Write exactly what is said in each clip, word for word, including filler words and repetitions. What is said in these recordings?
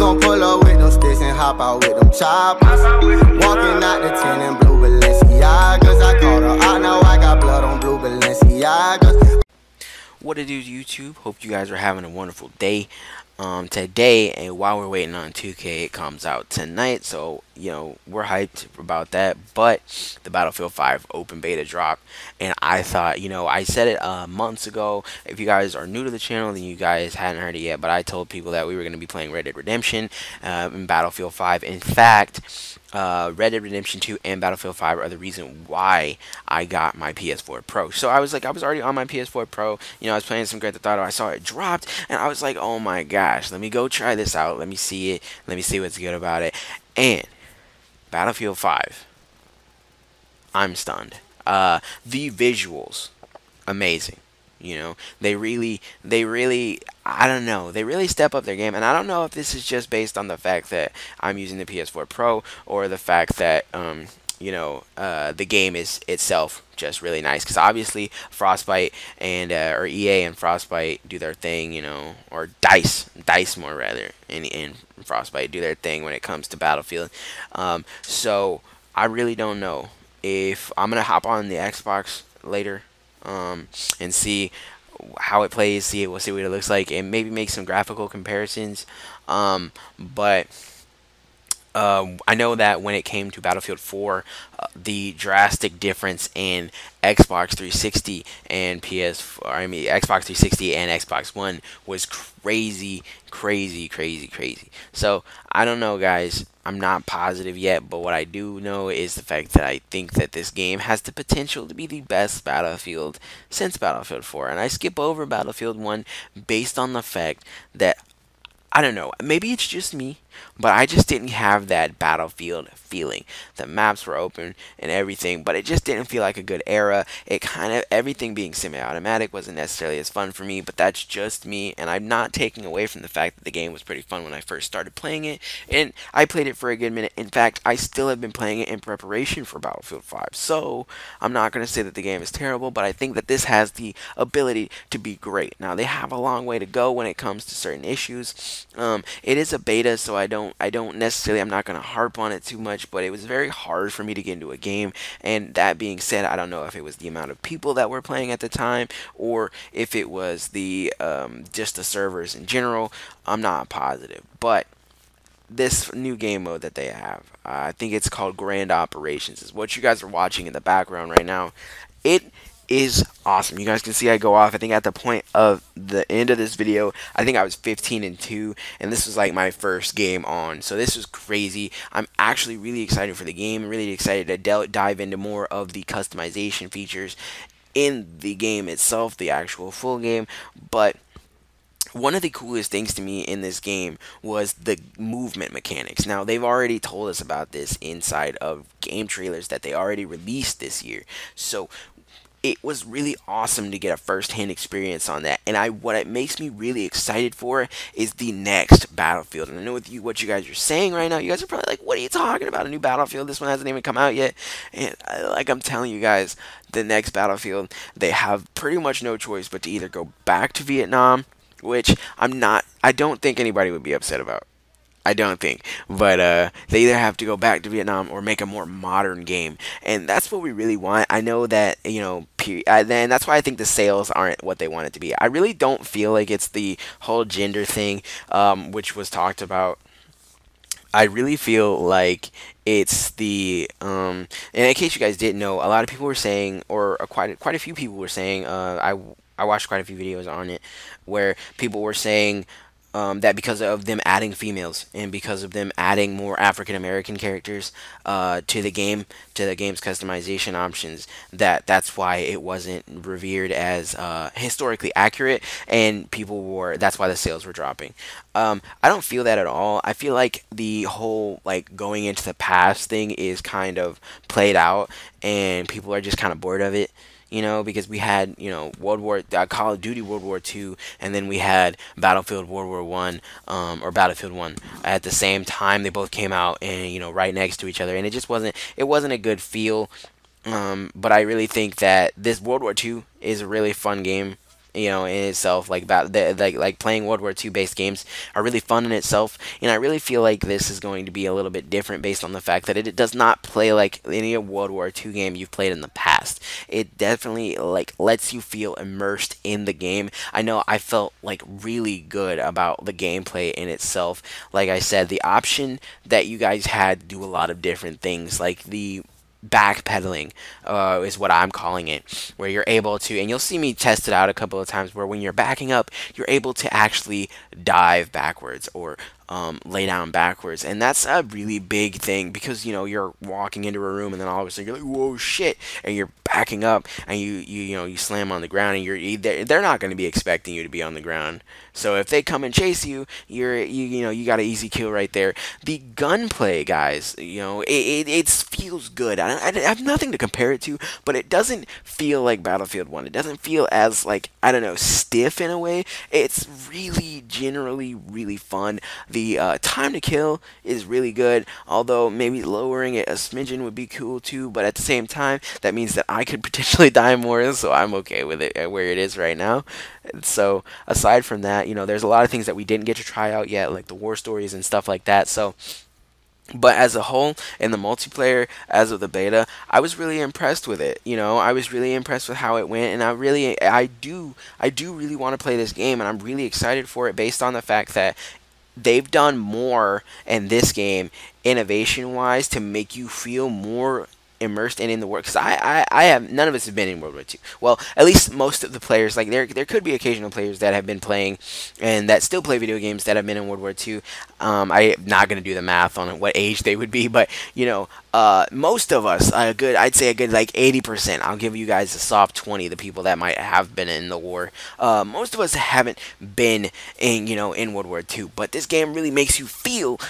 gon' pull up with them sticks and hop out with them choppers. Walking out the tin in blue Balenciagas. I caught her, I know I got blood on blue Balenciagas. What it do, YouTube? Hope you guys are having a wonderful day. Um, today, and while we're waiting on two K, it comes out tonight, so, you know, we're hyped about that, but the Battlefield five open beta dropped, and I thought, you know, I said it uh, months ago, if you guys are new to the channel, then you guys hadn't heard it yet, but I told people that we were going to be playing Red Dead Redemption uh, and Battlefield five. In fact, uh, Red Dead Redemption two and Battlefield five are the reason why I got my P S four Pro. So I was like, I was already on my P S four Pro, you know, I was playing some Grand Theft Auto, I saw it dropped, and I was like, oh my god. Let me go try this out. Let me see it. Let me see what's good about it. And Battlefield five. I'm stunned. Uh, the visuals, amazing. You know, they really, they really, I don't know, they really step up their game. And I don't know if this is just based on the fact that I'm using the P S four Pro or the fact that, um, you know, uh, the game is itself just really nice, because obviously Frostbite and uh, or E A and Frostbite do their thing, you know, or Dice, Dice more rather, and, and Frostbite do their thing when it comes to Battlefield. Um, so I really don't know if I'm gonna hop on the Xbox later um, and see how it plays, see it, we'll see what it looks like, and maybe make some graphical comparisons, um, but. Uh, I know that when it came to Battlefield four, uh, the drastic difference in Xbox three sixty and P S four, I mean Xbox three sixty and Xbox One was crazy, crazy, crazy, crazy. So I don't know, guys. I'm not positive yet, but what I do know is the fact that I think that this game has the potential to be the best Battlefield since Battlefield four, and I skip over Battlefield one based on the fact that, I don't know, maybe it's just me, but I just didn't have that Battlefield feeling. The maps were open and everything, but it just didn't feel like a good era. It kind of, everything being semi-automatic wasn't necessarily as fun for me, but that's just me, and I'm not taking away from the fact that the game was pretty fun when I first started playing it, and I played it for a good minute. In fact, I still have been playing it in preparation for Battlefield five, so I'm not going to say that the game is terrible, but I think that this has the ability to be great. Now, they have a long way to go when it comes to certain issues. Um, it is a beta, so I don't, I don't necessarily, I'm not going to harp on it too much, but it was very hard for me to get into a game, and that being said, I don't know if it was the amount of people that were playing at the time, or if it was the, um, just the servers in general. I'm not positive, but this new game mode that they have, uh, I think it's called Grand Operations, is what you guys are watching in the background right now. It is awesome. You guys can see I go off. I think at the point of the end of this video, I think I was fifteen and two, and this was like my first game on, so this was crazy. I'm actually really excited for the game, really excited to del dive into more of the customization features in the game itself, the actual full game. But one of the coolest things to me in this game was the movement mechanics. Now, they've already told us about this inside of game trailers that they already released this year, so it was really awesome to get a first-hand experience on that, and I what it makes me really excited for is the next Battlefield. And I know with you what you guys are saying right now, you guys are probably like, "What are you talking about? A new Battlefield? This one hasn't even come out yet." And I, like I'm telling you guys, the next Battlefield, they have pretty much no choice but to either go back to Vietnam, which I'm not, I don't think anybody would be upset about. I don't think, but uh, they either have to go back to Vietnam or make a more modern game, and that's what we really want. I know that, you know, then that's why I think the sales aren't what they want it to be. I really don't feel like it's the whole gender thing, um, which was talked about. I really feel like it's the, um, and in case you guys didn't know, a lot of people were saying, or quite quite a few people were saying, uh, I I watched quite a few videos on it where people were saying, Um, that because of them adding females and because of them adding more African American characters uh, to the game, to the game's customization options, that that's why it wasn't revered as uh, historically accurate, and people were, that's why the sales were dropping. Um, I don't feel that at all. I feel like the whole like going into the past thing is kind of played out, and people are just kind of bored of it. You know, because we had, you know, World War, uh, Call of Duty World War Two, and then we had Battlefield World War One, um, or Battlefield One at the same time. They both came out, and you know, right next to each other, and it just wasn't, it wasn't a good feel. Um, but I really think that this World War Two is a really fun game. you know, in itself. Like that, like like playing World War Two based games are really fun in itself, and I really feel like this is going to be a little bit different based on the fact that it, it does not play like any World War Two game you've played in the past. It definitely like lets you feel immersed in the game. I know I felt like really good about the gameplay in itself. Like I said, the option that you guys had to do a lot of different things, like the backpedaling uh, is what I'm calling it, where you're able to, and you'll see me test it out a couple of times, where when you're backing up, you're able to actually dive backwards or Um, lay down backwards, and that's a really big thing, because you know you're walking into a room and then all of a sudden you're like, whoa, shit, and you're backing up and you you you know you slam on the ground, and you're they're, they're not going to be expecting you to be on the ground. So if they come and chase you, you're you you know you got an easy kill right there. The gunplay, guys, you know it it, it feels good. I, I, I have nothing to compare it to, but it doesn't feel like Battlefield one. It doesn't feel as like I don't know stiff in a way. It's really generally really fun. The The uh, time to kill is really good, although maybe lowering it a smidgen would be cool too, but at the same time, that means that I could potentially die more, so I'm okay with it where it is right now. So aside from that, you know, there's a lot of things that we didn't get to try out yet, like the war stories and stuff like that. So, but as a whole, in the multiplayer, as of the beta, I was really impressed with it. You know, I was really impressed with how it went, and I really, I do, I do really want to play this game, and I'm really excited for it based on the fact that they've done more in this game innovation wise to make you feel more immersed and in the world, because I, I, I have none of us have been in World War Two. Well, at least most of the players, like there there could be occasional players that have been playing and that still play video games that have been in World War Two. Um, I'm not gonna do the math on what age they would be, but you know, uh, most of us, a good, I'd say a good like eighty percent. I'll give you guys a soft twenty, the people that might have been in the war. Uh, most of us haven't been in you know in World War Two, but this game really makes you feel.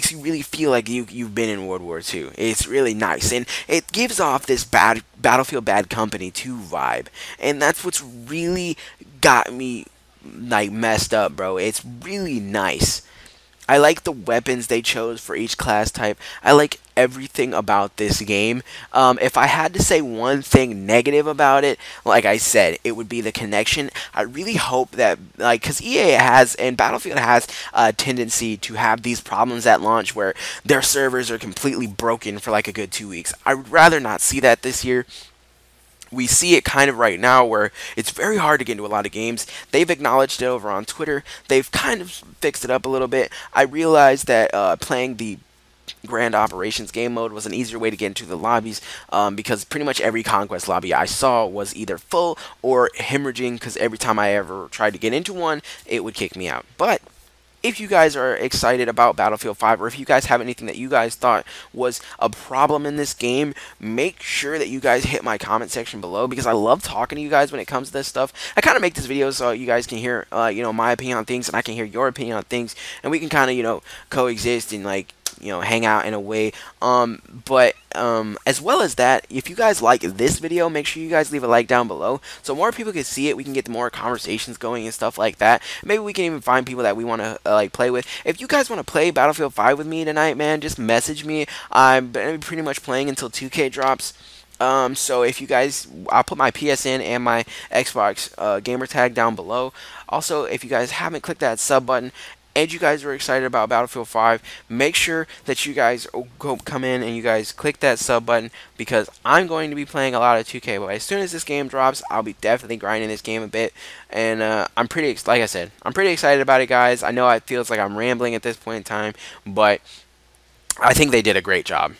Makes you really feel like you you've been in World War Two. It's really nice, and it gives off this bad Battlefield Bad Company two vibe, and that's what's really got me like messed up, bro. It's really nice. I like the weapons they chose for each class type. I like everything about this game. Um, if I had to say one thing negative about it, like I said, it would be the connection. I really hope that, like, because E A has, and Battlefield has a tendency to have these problems at launch where their servers are completely broken for like a good two weeks. I would rather not see that this year. We see it kind of right now where it's very hard to get into a lot of games. They've acknowledged it over on Twitter. They've kind of fixed it up a little bit. I realized that uh, playing the Grand Operations game mode was an easier way to get into the lobbies, um, because pretty much every conquest lobby I saw was either full or hemorrhaging, because every time I ever tried to get into one, it would kick me out. But if you guys are excited about Battlefield five, or if you guys have anything that you guys thought was a problem in this game, make sure that you guys hit my comment section below, because I love talking to you guys when it comes to this stuff. I kind of make this video so you guys can hear, uh, you know, my opinion on things, and I can hear your opinion on things, and we can kind of, you know, coexist and, like, you know, hang out in a way. Um, but um, as well as that, if you guys like this video, make sure you guys leave a like down below so more people can see it. We can get more conversations going and stuff like that. Maybe we can even find people that we want to uh, like play with. If you guys want to play Battlefield five with me tonight, man, just message me. I'm pretty much playing until two K drops. Um, so if you guys, I'll put my P S N and my Xbox uh, gamer tag down below. Also, if you guys haven't clicked that sub button, and you guys are excited about Battlefield five, make sure that you guys go come in and you guys click that sub button, because I'm going to be playing a lot of two K, but as soon as this game drops, I'll be definitely grinding this game a bit, and uh, I'm pretty, like I said, I'm pretty excited about it, guys. I know it feels like I'm rambling at this point in time, but I think they did a great job,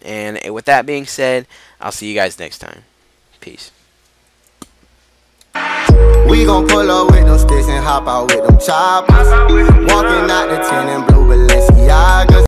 and with that being said, I'll see you guys next time. Peace. We gon' pull up with them sticks and hop out with them choppers. Walking out the tin and blue Balenciagas.